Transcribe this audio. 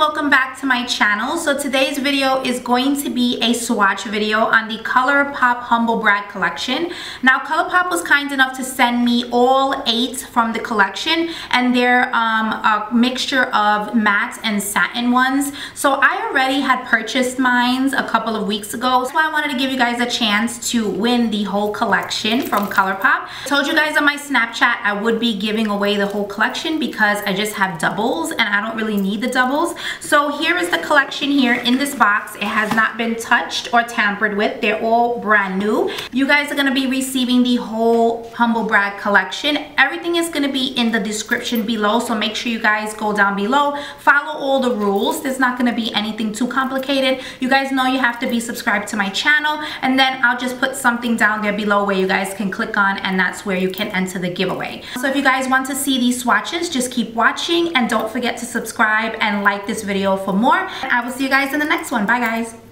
welcome back to my channel. So today's video is going to be a swatch video on the ColourPop Humblebrag collection. Now ColourPop was kind enough to send me all 8 from the collection, and they're a mixture of matte and satin ones. So I already had purchased mine a couple of weeks ago, so I wanted to give you guys a chance to win the whole collection from ColourPop. I told you guys on my Snapchat I would be giving away the whole collection because I just have doubles and I don't really need the doubles. So here is the collection here in this box. It has not been touched or tampered with. They're all brand new. You guys are going to be receiving the whole Humblebrag collection. Everything is going to be in the description below, so make sure you guys go down below, follow all the rules. There's not going to be anything too complicated. You guys know you have to be subscribed to my channel, and then I'll just put something down there below where you guys can click on, and that's where you can enter the giveaway. So if you guys want to see these swatches, just keep watching and don't forget to subscribe and like this video for more. I will see you guys in the next one. Bye guys.